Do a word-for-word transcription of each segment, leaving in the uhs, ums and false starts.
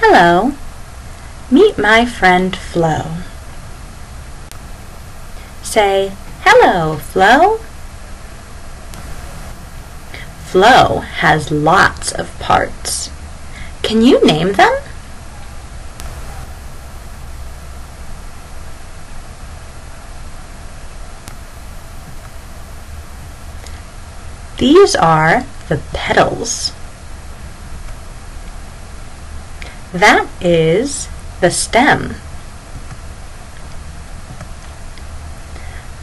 Hello, meet my friend Flo. Say, hello, Flo. Flo has lots of parts. Can you name them? These are the petals. That is the stem.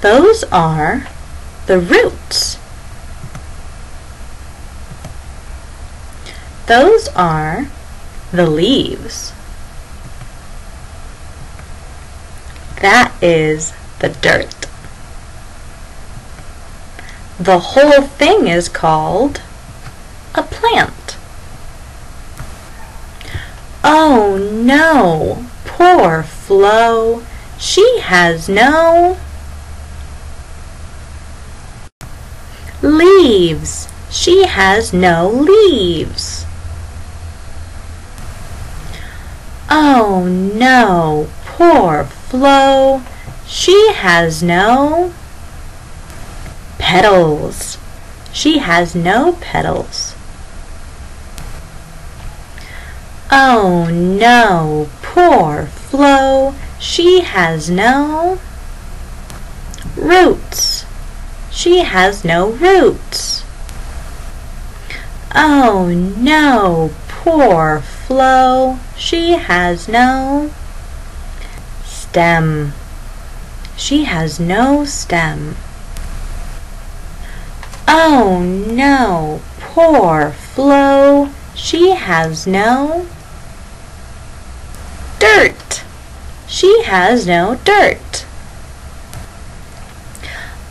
Those are the roots. Those are the leaves. That is the dirt. The whole thing is called a plant. Oh no, poor Flo. She has no leaves. She has no leaves. Oh no, poor Flo. She has no petals. She has no petals. Oh no, poor Flo. She has no roots. She has no roots. Oh no, poor Flo. She has no stem. She has no stem. Oh no, poor Flo. She has no dirt. She has no dirt.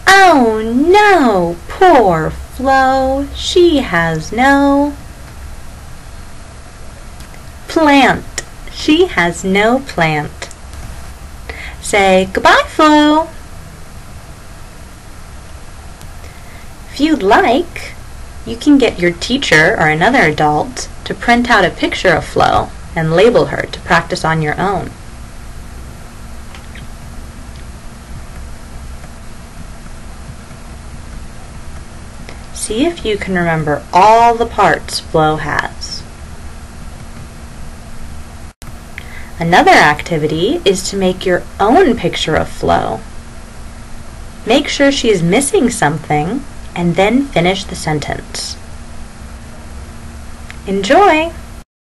Oh no, poor Flo. She has no plant. She has no plant. Say goodbye, Flo. If you'd like, you can get your teacher or another adult to print out a picture of Flo and label her to practice on your own. See if you can remember all the parts Flo has. Another activity is to make your own picture of Flo. Make sure she's missing something and then finish the sentence. Enjoy!